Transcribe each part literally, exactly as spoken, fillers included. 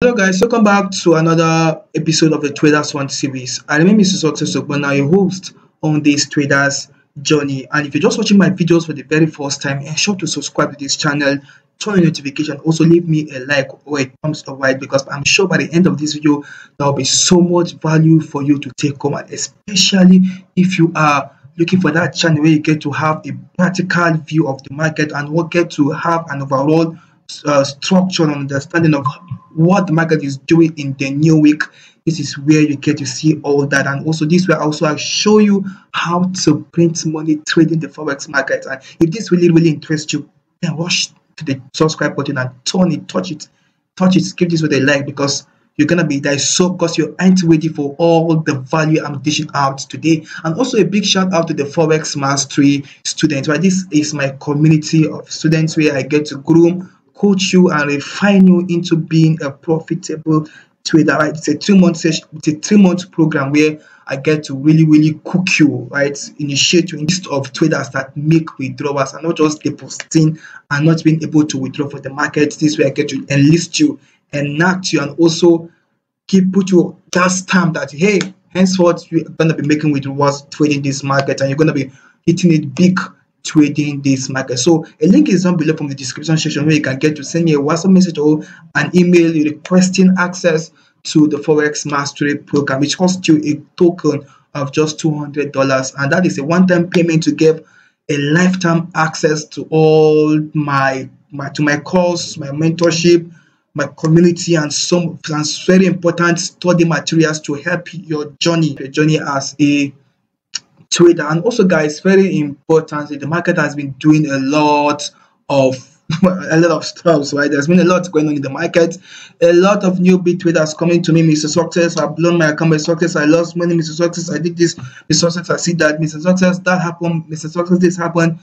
Hello guys, welcome back to another episode of the Traders One series. I am Mister Success Ogbonna, your host on this Traders Journey. And if you're just watching my videos for the very first time, ensure to subscribe to this channel, turn on notification, also leave me a like or a thumbs up, right? Because I'm sure by the end of this video, there will be so much value for you to take home, and especially if you are looking for that channel where you get to have a practical view of the market and what get to have an overall uh, structure and understanding of what the market is doing in the new week. This is where you get to see all that, and also this way also I show you how to print money trading the forex market. And if this really really interests you, then rush to the subscribe button and turn it, touch it, touch it, give this with a like, because you're gonna be there. So because you ain't ready for all the value I'm dishing out today. And also a big shout out to the Forex Mastery students, right? This is my community of students where I get to groom, coach you, and refine you into being a profitable trader, right? It's a three-month session, it's a three-month program where I get to really, really cook you, right? Initiate you in list of traders that make withdrawals and not just depositing and not being able to withdraw for the market. This way I get to enlist you, enact you, and also keep put you that stamp that hey, henceforth you're gonna be making withdrawals trading this market, and you're gonna be hitting it big trading this market. So a link is down below from the description section where you can get to send me a WhatsApp message or an email requesting access to the Forex Mastery program, which costs you a token of just two hundred dollars, and that is a one-time payment to give a lifetime access to all my, my to my course, my mentorship, my community, and some and very important study materials to help your journey your journey as a trader. And also guys, very important, the market has been doing a lot of a lot of stuff, right? There's been a lot going on in the market. A lot of newbie traders coming to me, Mister Success, I've blown my account, Mister Success, I lost money, Mister Success, I did this, Mister Success, I see that, Mister Success, that happened, Mister Success, this happened.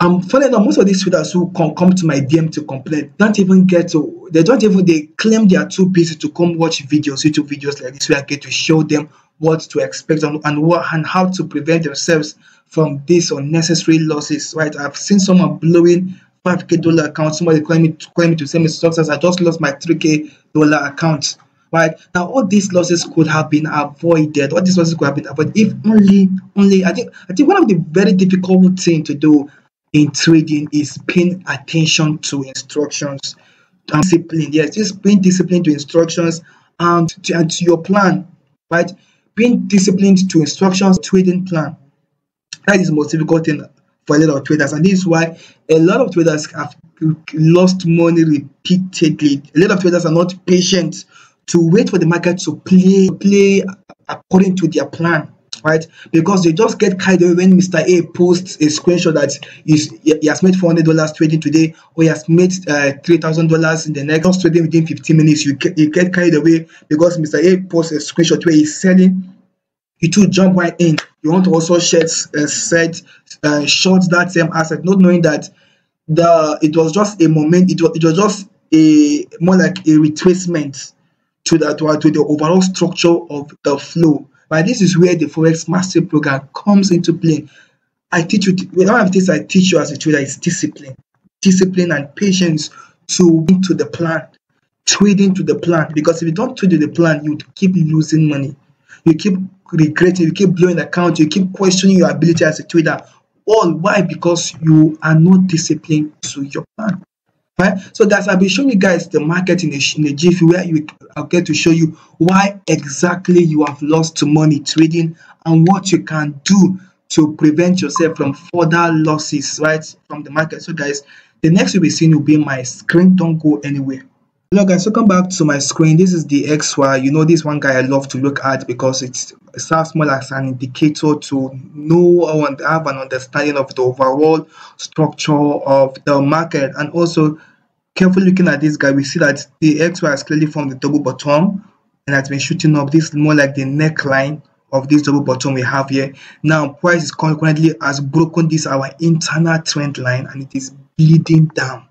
I'm finding out most of these traders who can come to my D M to complain don't even get to, they don't even, they claim they are too busy to come watch videos, YouTube videos like this, where I get to show them what to expect and, and what and how to prevent themselves from these unnecessary losses, right? I've seen someone blowing five K dollar account, somebody calling me to calling me to say, Mister Success, I just lost my three K dollar account, right? Now all these losses could have been avoided. All these losses could have been avoided if only only I think I think one of the very difficult thing to do in trading is paying attention to instructions and discipline. Yes, just paying discipline to instructions and to, and to your plan, right? Being disciplined to instructions, trading plan. That is the most difficult thing for a lot of traders, and this is why a lot of traders have lost money repeatedly. A lot of traders are not patient to wait for the market to play play according to their plan, right? Because they just get carried away when Mister A posts a screenshot that is, he has made four hundred dollars trading today, or he has made uh, three thousand dollars in the next, just trading within fifteen minutes. You get, you get carried away because Mister A posts a screenshot where he's selling. You two jump right in. You want to also short uh, set uh, short that same asset, not knowing that the it was just a moment. It was it was just a more like a retracement to that to, to the overall structure of the flow. Right, this is where the Forex Mastery program comes into play. I teach you one of the things I teach you as a trader is discipline, discipline and patience to to the plan, trading to the plan. Because if you don't trade to the plan, you would keep losing money. You keep regretting, you keep blowing account, you keep questioning your ability as a trader. All why? Because you are not disciplined to your plan, right? So that's I'll be showing you guys the market in a, in a jiffy, where you I'll get to show you why exactly you have lost money trading and what you can do to prevent yourself from further losses, right, from the market. So guys, the next you'll be seeing will be my screen. Don't go anywhere. Hello guys, welcome back to my screen. This is the X Y. You know, this one guy I love to look at because it's, it serves more as an indicator to know and have an understanding of the overall structure of the market. And also, carefully looking at this guy, we see that the X Y has clearly formed the double bottom and has been shooting up. This is more like the neckline of this double bottom we have here. Now, price is currently has broken this our internal trend line, and it is bleeding down.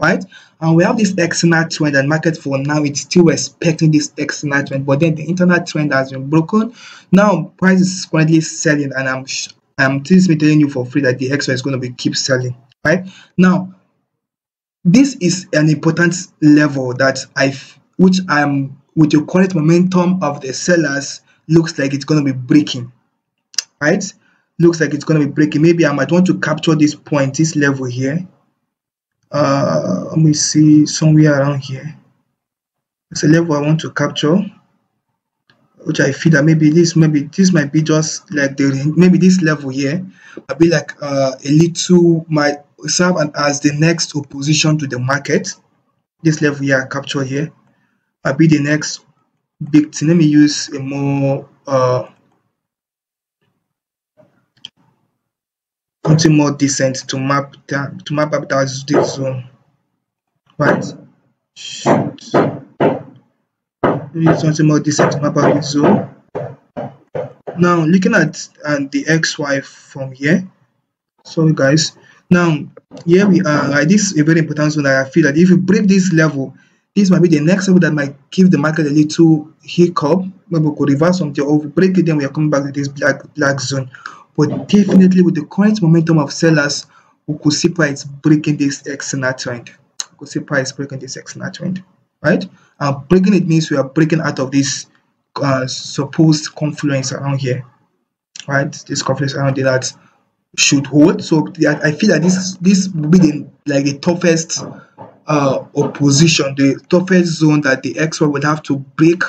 Right, and we have this X NAT trend, and market for now it's still respecting this X NAT trend, but then the internal trend has been broken. Now price is currently selling, and I'm I'm just telling you for free that the X Y is going to be keep selling. Right now, this is an important level that I which I'm with the current momentum of the sellers looks like it's going to be breaking, right? Looks like it's going to be breaking. Maybe I might want to capture this point, this level here. Uh, let me see, somewhere around here. It's a level I want to capture, which I feel that maybe this, maybe this might be just like the, maybe this level here might be like uh, a little, might serve as the next opposition to the market. This level here I capture here might be the next big thing. Let me use a more, uh, something more decent to map that, to map up that zone, right? Shoot. Maybe something more decent to map up this zone. Now looking at and the X Y from here. So guys, now here we are. Right? This is a very important zone. That I feel that if you break this level, this might be the next level that might give the market a little hiccup. Maybe we could reverse something or break it. Then we are coming back to this black black zone. But definitely with the current momentum of sellers, we could see price breaking this X NAT trend. We could see price breaking this X NAT trend, right? And breaking it means we are breaking out of this uh, supposed confluence around here, right? This confluence around here that should hold. So I feel that this this will be the, like the toughest uh, opposition, the toughest zone that the X Y would have to break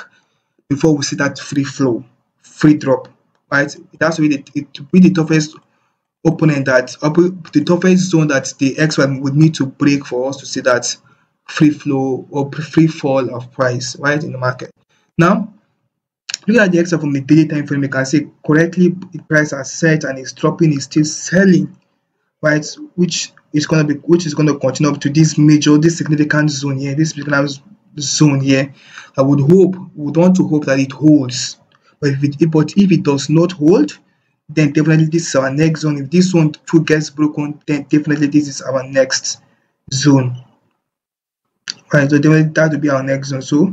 before we see that free flow, free drop. Right, that's really it be the toughest opponent that up the toughest zone that the X Y would need to break for us to see that free flow or free fall of price, right, in the market. Now, look at the X Y from the daily time frame. You can see correctly the price has set and it's dropping, it's still selling, right, which is gonna be which is gonna continue up to this major, this significant zone here, this particular zone here. I would hope, would want to hope that it holds. But if, it, but if it does not hold, then definitely this is our next zone. If this one too gets broken, then definitely this is our next zone. Alright, so definitely that will be our next zone. So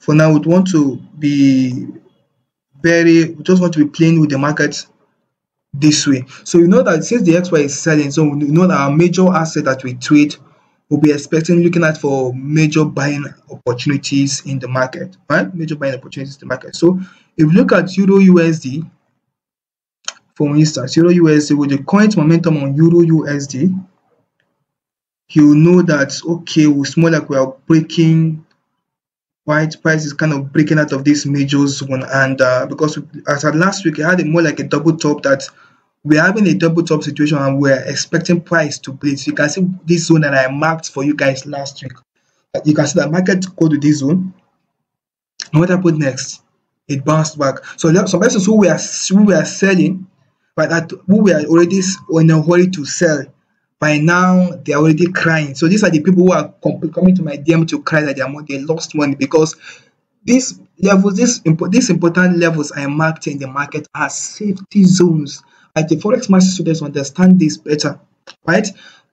for now, we want to be very, we just want to be playing with the market this way. So you know that since the X Y is selling, so we know that our major asset that we trade will be expecting, looking at for major buying opportunities in the market, right? Major buying opportunities in the market. So if you look at Euro U S D, for instance, Euro U S D with the current momentum on Euro U S D, you know that, okay, it's more like we are breaking, right? Price is kind of breaking out of this major zone. And uh, because as at last week, I had more like a double top that we're having a double top situation and we're expecting price to break. So you can see this zone that I marked for you guys last week. You can see the market go to this zone. And what happened next? It bounced back. So some persons who were who were selling, but that who were already in a hurry to sell, by now they are already crying. So these are the people who are coming to my D M to cry that they, are, they lost money because these levels, these these important levels I marked in the market are safety zones. Like the Forex Mastery students understand this better, right?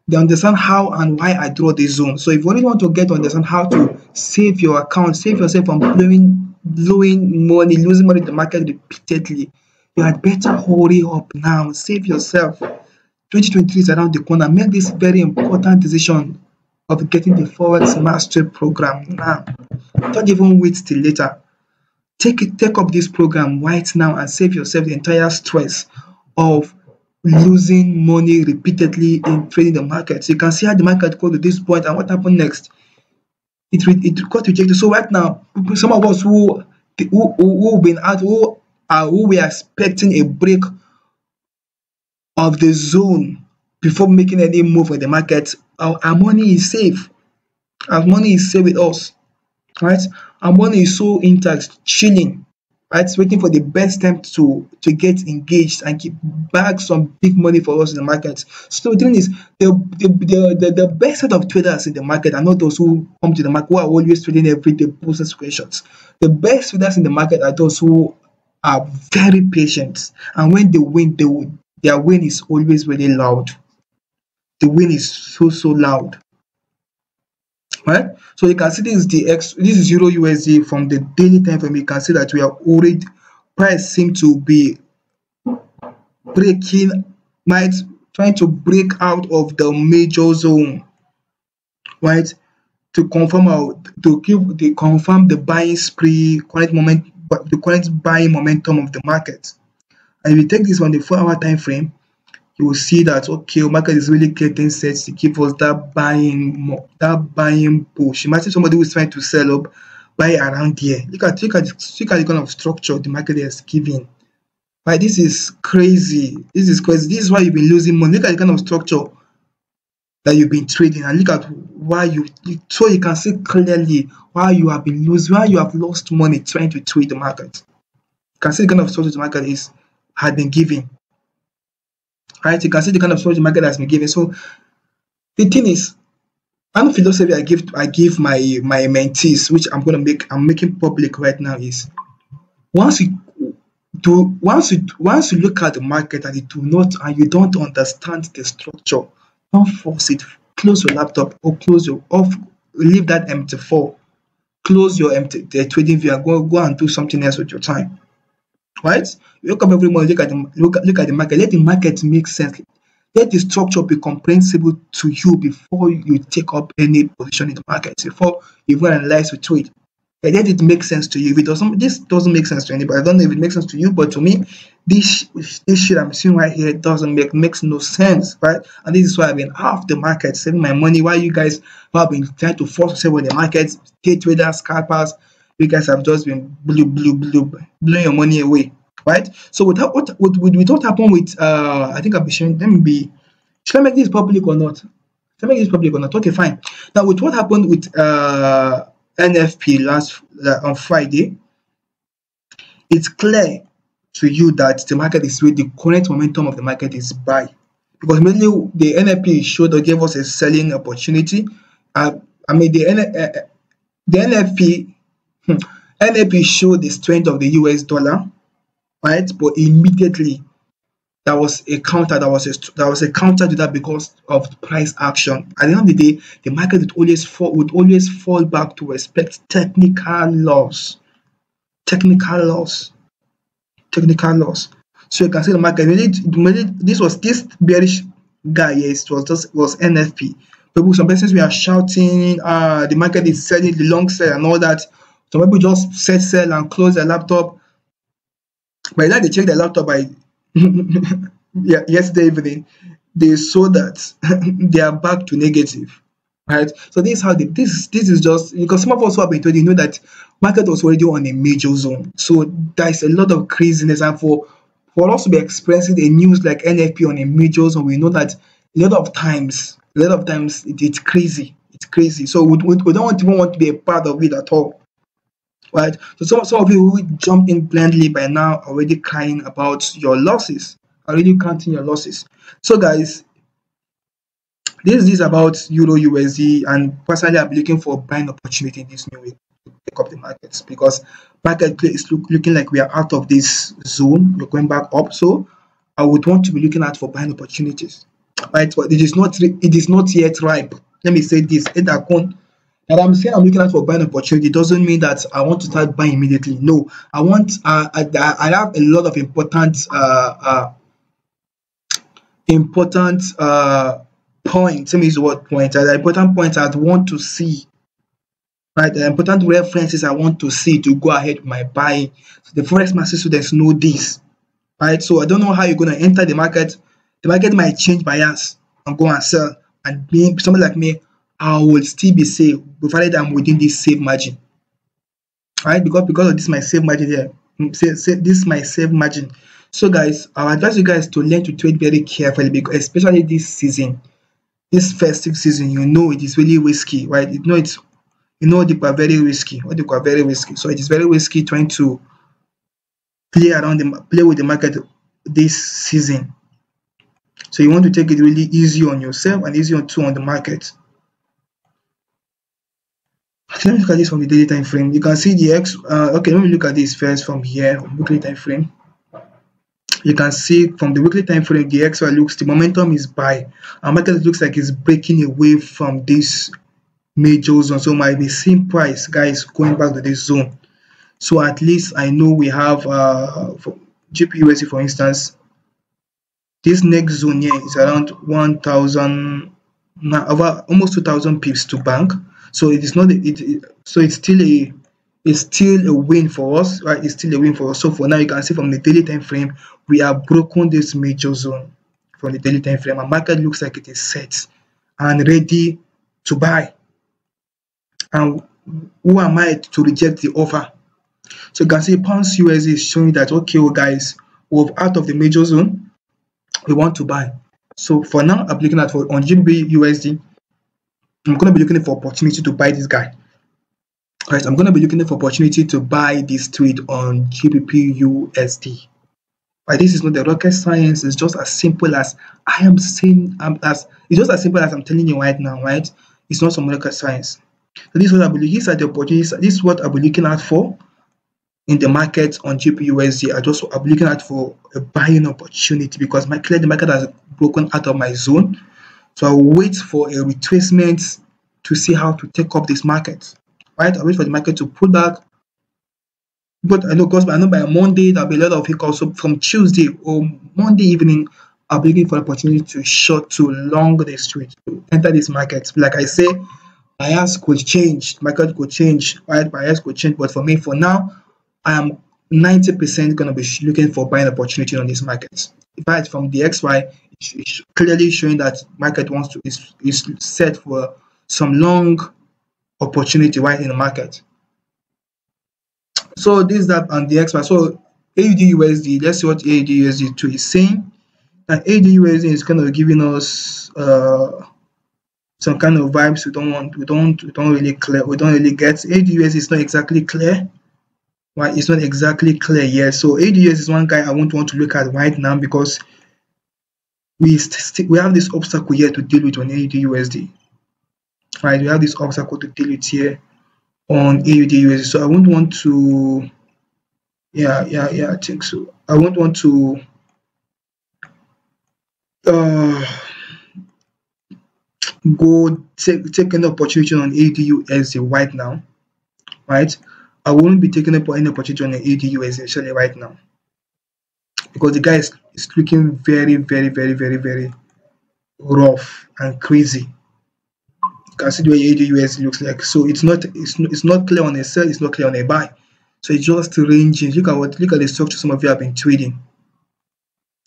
They understand how and why I draw this zone. So if you really want to get to understand how to save your account, save yourself from blowing, blowing money, losing money in the market repeatedly, you had better hurry up now. Save yourself. twenty twenty-three is around the corner. Make this very important decision of getting the Forex Mastery program now. Don't even wait till later. Take it, take up this program right now and save yourself the entire stress of losing money repeatedly in trading the market. So you can see how the market got to this point and what happened next. It it got rejected. So right now, some of us who who who been out who are who we are expecting a break of the zone before making any move in the market. Our, our money is safe. Our money is safe with us, right? Our money is so intact, chilling. Right, waiting for the best time to to get engaged and keep back some big money for us in the market. So the thing is, the the the, the best set of traders in the market are not those who come to the market who are always trading every day, posting screenshots. The best traders in the market are those who are very patient, and when they win, they win. Their win is always really loud. The win is so so loud. Right, so you can see this is the X, this is Euro U S D from the daily time frame. You can see that we are already, price seems to be breaking, might trying to break out of the major zone, right? to confirm our to give the confirm the buying spree, current moment, the current buying momentum of the market. And if you take this on the four-hour time frame, you will see that okay, market is really getting set to give us that buying that buying push. Imagine somebody who's trying to sell up, buy around here. Look at look at look at the kind of structure the market is giving. Right, this is crazy. This is crazy. This is why you've been losing money. Look at the kind of structure that you've been trading, and look at why you so you can see clearly why you have been losing, why you have lost money trying to trade the market. You can see the kind of structure the market is had been giving. Right, you can see the kind of storage market has been given. So the thing is, one philosophy I give I give my my mentees, which I'm gonna make I'm making public right now, is once you do once you once you look at the market and you do not and you don't understand the structure, don't force it. Close your laptop or close your off. Leave that M T four. Close your M T the trading view and go go and do something else with your time. Right, you wake up every morning, look at the look, look at the market. Let the market make sense. Let the structure be comprehensible to you before you take up any position in the market. Before you go and analyze to trade, let it make sense to you. If it doesn't, this doesn't make sense to anybody. I don't know if it makes sense to you, but to me, this this shit I'm seeing right here doesn't make makes no sense, right? And this is why I've been off the market, saving my money. Why you guys have been trying to force yourself with the markets, day traders, scalpers. You guys have just been blue, blue, blue, blowing your money away, right? So without what would what, what, what happen with uh, I think I'll be showing. Let me be. Should I make this public or not? Should I make this public or not? Okay, fine. Now with what happened with uh, N F P last uh, on Friday, it's clear to you that the market is with the current momentum of the market is buy, because mainly the N F P showed or gave us a selling opportunity. Uh, I mean the uh, the N F P. Hmm. N F P showed the strength of the U S dollar, right? But immediately that was a counter. That was a that was a counter to that because of price action. At the end of the day, the market would always fall would always fall back to respect technical loss, technical loss, technical loss. So you can see the market. This was this bearish guy. Yes, it was just it was N F P. People, some persons we are shouting, uh, the market is selling the long sell and all that. Some people just set sell and close their laptop. By that they check their laptop by yeah, yesterday evening, they saw that they are back to negative. Right? So this is how the this this is just because some of us who have been told, you know, that market was already on a major zone. So there's a lot of craziness, and for for us to be experiencing a news like N F P on a major zone, we know that a lot of times, a lot of times it, it's crazy. It's crazy. So we, we, we don't even want to be a part of it at all. Right, so some, some of you who jump in blindly by now already crying about your losses, already counting your losses. So guys, this is about Euro U S D, and personally I'm looking for a buying opportunity in this new week to pick up the markets, because market is look, looking like we are out of this zone, we're going back up. So I would want to be looking out for buying opportunities. Right, but it is not it is not yet ripe. Let me say this. And I'm saying I'm looking out for buying opportunity. It doesn't mean that I want to start buying immediately. No, I want. Uh, I, I have a lot of important, uh, uh, important uh, points. Let me use the word points. Uh, important points I want to see. Right, the important references I want to see to go ahead with my buying. So the Forex Mastery students know this. Right, so I don't know how you're gonna enter the market. The market might change bias and go and sell. And being somebody like me, I will still be safe provided I'm within this safe margin, right? Because because of this my safe margin here, this is my safe margin. So guys, I advise you guys to learn to trade very carefully, because especially this season, this festive season, you know it is really risky, right? You know it's you know they are very risky. What they are very risky. So it is very risky trying to play around the play with the market this season. So you want to take it really easy on yourself and easy on too on the market. Let me look at this from the daily time frame. You can see the X. Uh, okay, let me look at this first from here, weekly time frame. You can see from the weekly time frame, the X Y looks, the momentum is buy. Our market looks like it's breaking away from this major zone. So might be same price, guys, going back to this zone. So at least I know we have uh, for G B P U S D, for instance. This next zone here is around one thousand, over almost two thousand pips to bank. So it is not a, it, it so it's still a it's still a win for us, right? It's still a win for us. So for now, you can see from the daily time frame, we have broken this major zone from the daily time frame, and market looks like it is set and ready to buy. And who am I to reject the offer? So you can see pounds U S D is showing that, okay, well, guys, we're out of the major zone, we want to buy. So for now, I'm looking at for on G B P U S D, I'm going to be looking for opportunity to buy this guy. All right, I'm going to be looking for opportunity to buy this trade on G B P U S D. But this is not the rocket science. It's just as simple as I am saying. Um, as it's just as simple as I'm telling you right now, right? It's not some rocket science. So this is what I believe. These are the opportunities. This is what I'll be looking out for in the market on G B P U S D. I just I'm looking out for a buying opportunity because my clear the market has broken out of my zone. So I'll wait for a retracement to see how to take up this market. Right? I'll wait for the market to pull back. But I know, because I know by Monday there'll be a lot of hiccups. So from Tuesday or Monday evening, I'll be looking for opportunity to short to long the street to enter this market. Like I say, bias could change, market could change, right? Bias could change. But for me, for now, I am ninety percent gonna be looking for buying opportunity on this market. But from the X Y, it's clearly showing that market wants to is is set for some long opportunity right in the market. So this that and the X Y. So A U D U S D, let's see what A U D U S D two is saying. And A U D U S D is kind of giving us uh some kind of vibes we don't want, we don't we don't really clear, we don't really get. A U D U S D is not exactly clear. Why it's not exactly clear yet. So A U D U S D is one guy I won't want to look at right now because we we have this obstacle here to deal with on A U D U S D. Right, we have this obstacle to deal with here on A U D U S D. So I won't want to, yeah, yeah, yeah, I think so. I won't want to, uh, go take take an opportunity on A U D U S D right now, right? I won't be taking up any opportunity on A U D U S D actually right now because the guy is, is looking very, very, very, very, very rough and crazy. Consider what A U D U S D looks like. So it's not it's it's not clear on a sell, it's not clear on a buy. So it's just ranging. Look at what look at the structure some of you have been trading.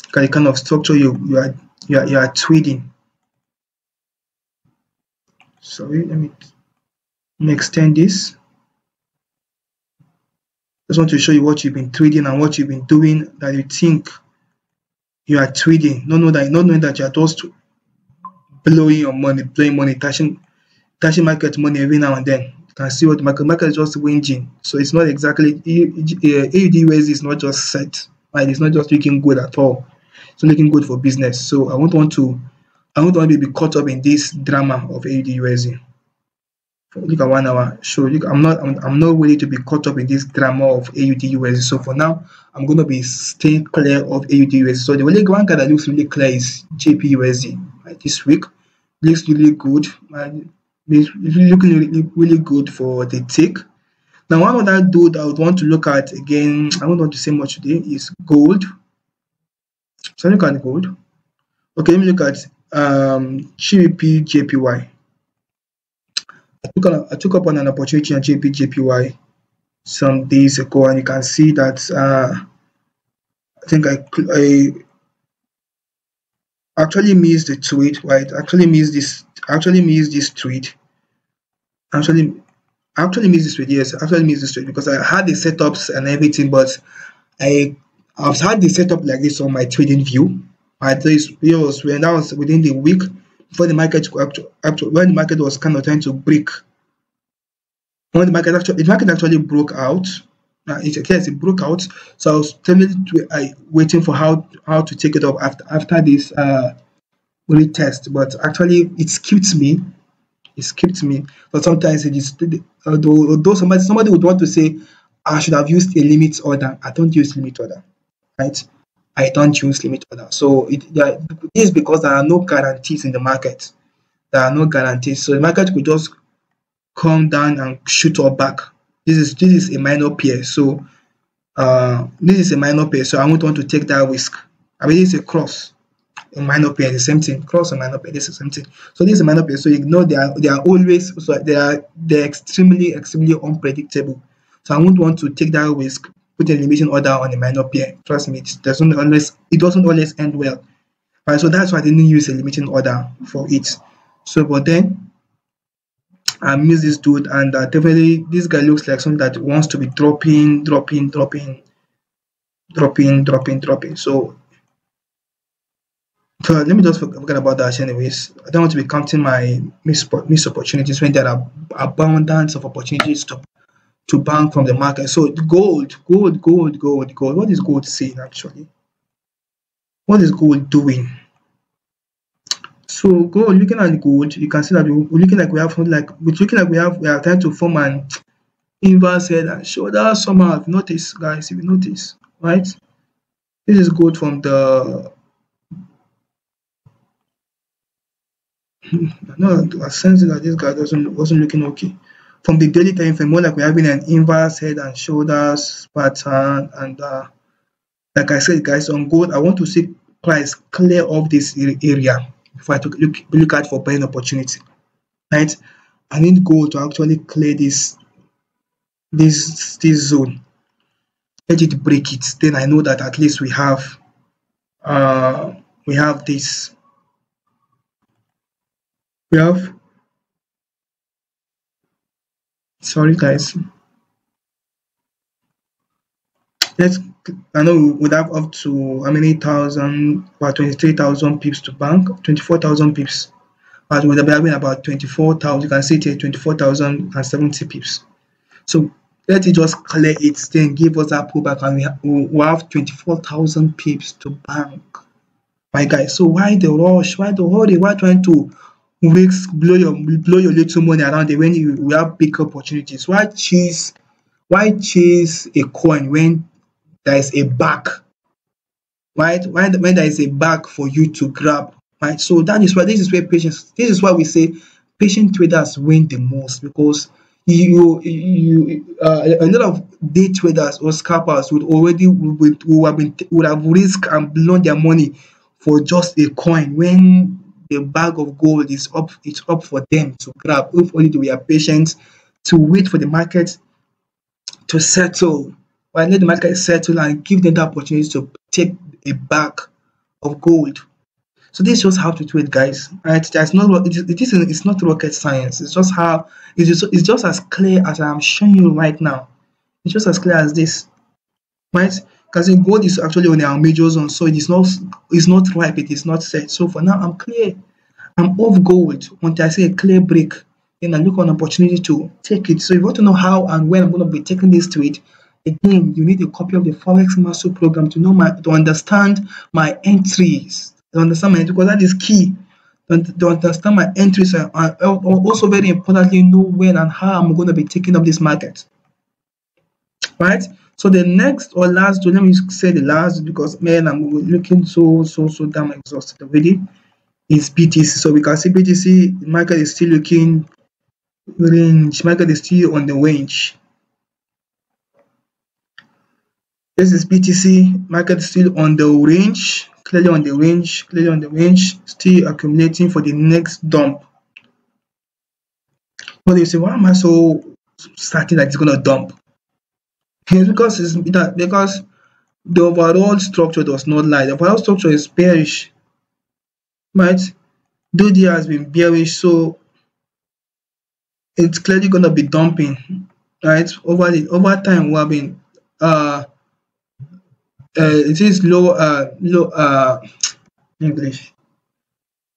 Look at the kind of structure you you are you are, you are trading. Sorry, let me, let me extend this. Just want to show you what you've been trading and what you've been doing that you think you are trading. No, no, that not knowing that you are just blowing your money, playing money, touching. Touching market money every now and then. You can see what the market, market is just whinging. So it's not exactly, A U D U S D is not just set, right? It's not just looking good at all. It's not looking good for business. So I won't want to, I won't want to be caught up in this drama of A U D U S D. Look at one hour. So look, I'm not, I'm, I'm not willing to be caught up in this drama of A U D U S D. So for now, I'm going to be staying clear of A U D U S D. So the only one guy that looks really clear is J P U S D, right? This week looks really good, right? It's looking really, really good for the tick. Now, one other dude I would want to look at again, I don't want to say much today, is gold. So, look at gold. Okay, let me look at um, J P J P Y. I took, on, I took up on an opportunity on J P J P Y some days ago, and you can see that uh, I think I, I actually missed the tweet, right? Actually missed this. Actually missed this trade. Actually, actually missed this trade. Yes, actually missed this trade because I had the setups and everything, but I I've had the setup like this on my trading view. At least it was when that was within the week before the market up to, up to when the market was kind of trying to break. When the market actually the market actually broke out. Uh, it, yes, it broke out. So I was definitely I waiting for how how to take it up after after this. Uh, retest, but actually it skipped me, it skipped me. But sometimes it is, although, although somebody somebody would want to say I should have used a limit order. I don't use limit order, right? I don't use limit order. So it, yeah, it is because there are no guarantees in the market. There are no guarantees, so the market could just come down and shoot or back. This is this is a minor pair, so uh, this is a minor pair. So I won't want to take that risk. I mean, it's a cross. a minor pair, the same thing. Cross and minor pair, this is the same thing. So this is a minor pair. So ignore they are they are always so they are they're extremely extremely unpredictable. So I won't want to take that risk. Put an elimination order on a minor pair. Trust me, it doesn't always it doesn't always end well. Right, so that's why I didn't use a limiting order for it. So but then I miss this dude, and uh, definitely this guy looks like someone that wants to be dropping, dropping, dropping, dropping, dropping, dropping. So uh, let me just forget about that. Anyways, I don't want to be counting my missed miss opportunities when there are abundance of opportunities to. to bank from the market. So gold, gold, gold, gold, gold. What is gold saying actually? What is gold doing? So gold, looking at gold, you can see that we're looking like we have like we're looking like we have we are trying to form an inverse head and shoulder somehow. Notice guys, if you notice, right? This is gold from the no, I sense that this guy doesn't wasn't looking okay. From the daily time frame, more like we're having an inverse head and shoulders pattern, and uh, like I said, guys, on gold, I want to see price clear off this area before I look look out for buying opportunity. Right? I need gold to actually clear this this this zone. Let it break it. Then I know that at least we have uh, we have this. We have. Sorry guys, let's I know we would have up to how many thousand about twenty-three thousand pips to bank, twenty-four thousand pips, but we'll be having about twenty-four thousand. You can see it here, twenty-four thousand seventy pips. So let it just clear it, then give us that pullback, and we have, we have twenty-four thousand pips to bank, my guys. So why the rush, why the hurry, why trying to risk blow your blow your little money around there when you, you have big opportunities? Why chase why chase a coin when there is a bag, right? Why when there is a bag for you to grab, right? So that is why this is where patience. This is why we say patient traders win the most, because you you uh, a lot of day traders or scalpers would already would, would have been would have risked and blown their money for just a coin when the bag of gold is up, it's up for them to grab, if only we are patient to wait for the market to settle. Right? Let the market settle and give them the opportunity to take a bag of gold. So this is just how to do it, guys. Right? There's not it is it is it's not rocket science. It's just how it's just, it's just as clear as I'm showing you right now. It's just as clear as this. Right? Because gold is actually on our major zone, so it is not it's not ripe, it is not set. So for now, I'm clear. I'm off gold until I see a clear break. Then I look for an opportunity to take it. So if you want to know how and when I'm going to be taking this trade, again, you need a copy of the Forex Mastery program to know my to understand my entries. To understand my entries, because that is key. To, to understand my entries, and also very importantly, know when and how I'm going to be taking up this market. Right? So the next or last, let me say the last, because man, I'm looking so so so damn exhausted already, is B T C. So we can see B T C market is still looking range, market is still on the range. This is B T C, market is still on the range, clearly on the range, clearly on the range, still accumulating for the next dump. But you say, why am I so certain that it's gonna dump? It's because it's that because the overall structure does not lie. The overall structure is bearish, right? D D has been bearish, so it's clearly gonna be dumping, right? Over the over time, we have been uh, uh it is low uh low uh English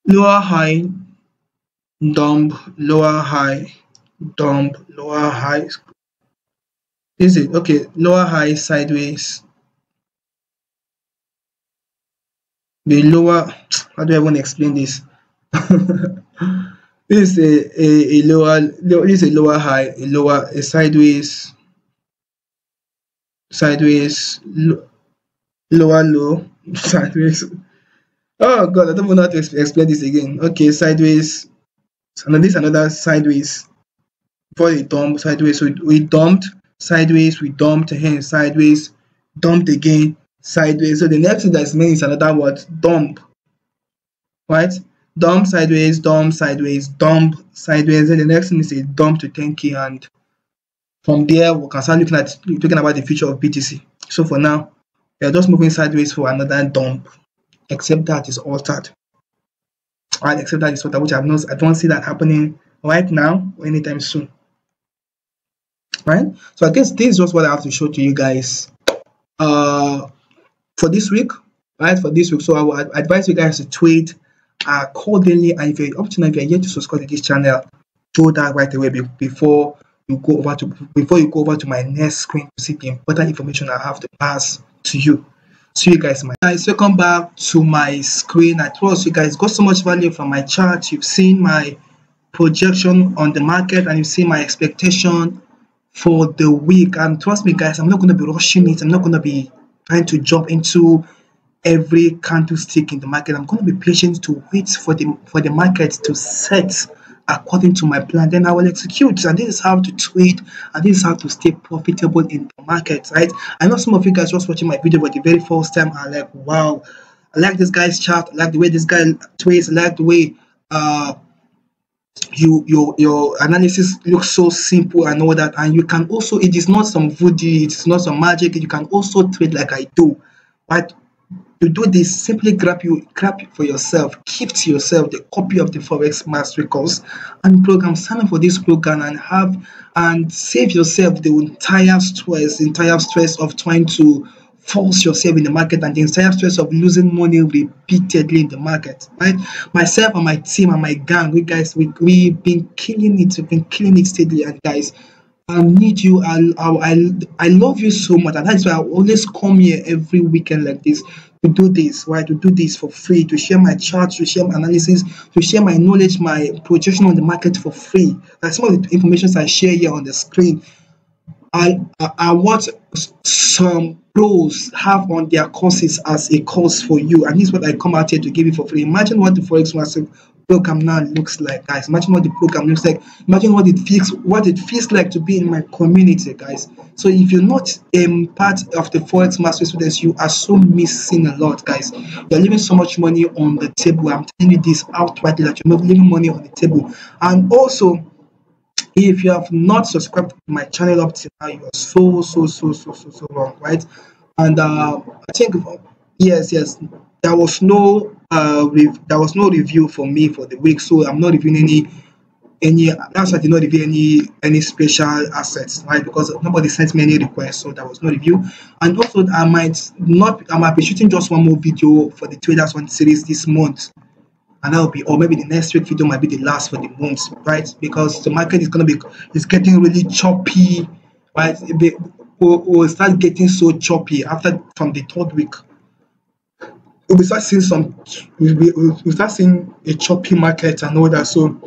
lower high dump lower high dump lower high. Is it okay? Lower high sideways. The lower, how do I want to explain this? This is a, a, a lower, this is a lower high, a lower, a sideways, sideways, lo, lower low, sideways. Oh god, I don't know how to explain this again. Okay, sideways, and this another sideways. For the dump, sideways, so we dumped. Sideways, we dumped again, sideways, dumped again, sideways. So the next thing that's meant is another word, dump. right? Dump sideways, dump sideways, dump sideways, and the next thing is a dump to ten K, and from there we can start looking at talking about the future of B T C. So for now, we are just moving sideways for another dump, except that is altered. Right, except that is altered, which I've not, I don't see that happening right now or anytime soon. Right, so I guess this is just what I have to show to you guys uh for this week. Right, for this week. So I would advise you guys to tweet uh accordingly, and if you're up to now, if you're yet to subscribe to this channel, do that right away be before you go over to before you go over to my next screen to see the important information I have to pass to you. See you guys, my guys. Welcome back to my screen. I trust you guys got so much value from my chart. You've seen my projection on the market, and you've seen my expectation for the week, and trust me guys, I'm not going to be rushing it. I'm not going to be trying to jump into every candlestick in the market. I'm going to be patient to wait for the for the market to set according to my plan, then I will execute. And this is how to trade, and this is how to stay profitable in the market, right? I know some of you guys just watching my video for the very first time are like, wow, I like this guy's chart, I like the way this guy trades, I like the way uh You, your your analysis looks so simple and all that. And you can also, it is not some voodoo, it's not some magic. You can also trade like I do, but to do this, simply grab you grab for yourself, keep to yourself the copy of the Forex Mastery course and program. Sign up for this program and have and save yourself the entire stress, entire stress of trying to force yourself in the market and the entire stress of losing money repeatedly in the market, right? Myself and my team and my gang, we guys, we, we've been killing it, we've been killing it steadily. And guys, I need you, I, I, I love you so much, and that's why I always come here every weekend like this to do this, right? To do this for free, to share my charts, to share my analysis, to share my knowledge, my projection on the market for free. That's some of the information I share here on the screen. I, I, I watch some pros have on their courses as a course for you, and this is what I come out here to give you for free. Imagine what the Forex Mastery program now looks like, guys. Imagine what the program looks like. Imagine what it feels what it feels like to be in my community, guys. So if you're not um part of the Forex Mastery students, you are so missing a lot, guys. You're leaving so much money on the table. I'm telling you this outrightly, that you're not leaving money on the table. And also, if you have not subscribed to my channel up till now, you are so so so so so so wrong, right? And uh, I think yes yes there was no uh there was no review for me for the week, so I'm not reviewing any any that's why I did not review any any special assets, right? Because nobody sent me any requests, so there was no review. And also, I might not I might be shooting just one more video for the traders one series this month. And that'll be, or maybe the next week video might be the last for the month, right? Because the market is gonna be, it's getting really choppy, right? It will we'll start getting so choppy after from the third week. We'll start seeing some, we'll, we'll start seeing a choppy market and all that. So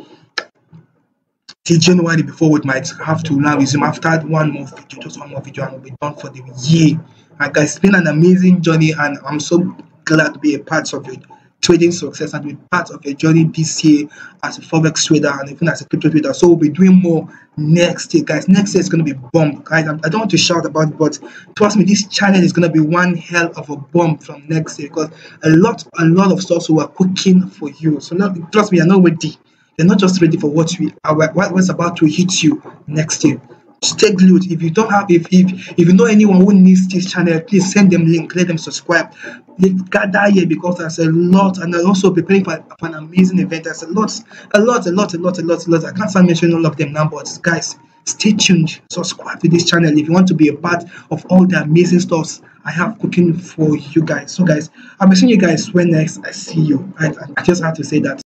till January before, we might have to now resume after one more video, just one more video, and we'll be done for the year. And guys, it's been an amazing journey, and I'm so glad to be a part of it. Trading success and be part of your journey this year as a Forex trader and even as a crypto trader. So we'll be doing more next year, guys. Next year is going to be bomb, guys. I don't want to shout about it, but trust me, this channel is going to be one hell of a bomb from next year, because a lot a lot of stuff we are cooking for you. So now, trust me, you're not ready. You're not just ready for what we are what was about to hit you next year. Stay glued. If you don't have, if, if if you know anyone who needs this channel, please send them link, let them subscribe. Let's gather here, because there's a lot, and I'm also preparing for, for an amazing event. There's a lot, a lot, a lot, a lot, a lot, a lot. I can't start mentioning all of them now, but guys, stay tuned. Subscribe to this channel if you want to be a part of all the amazing stuff I have cooking for you guys. So guys, I'll be seeing you guys when next I see you. I, I just have to say that.